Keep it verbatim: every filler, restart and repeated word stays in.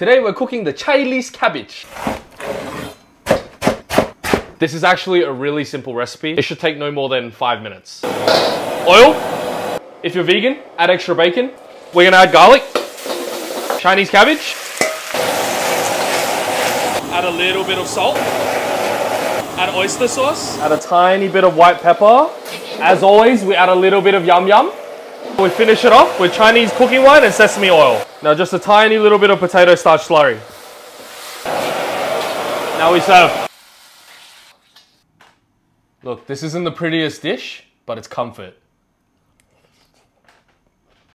Today we're cooking the Chinese cabbage. This is actually a really simple recipe. It should take no more than five minutes. Oil. If you're vegan, add extra bacon. We're gonna add garlic. Chinese cabbage. Add a little bit of salt. Add oyster sauce. Add a tiny bit of white pepper. As always, we add a little bit of yum yum. We finish it off with Chinese cooking wine and sesame oil. Now just a tiny little bit of potato starch slurry. Now we serve. Look, this isn't the prettiest dish, but it's comfort.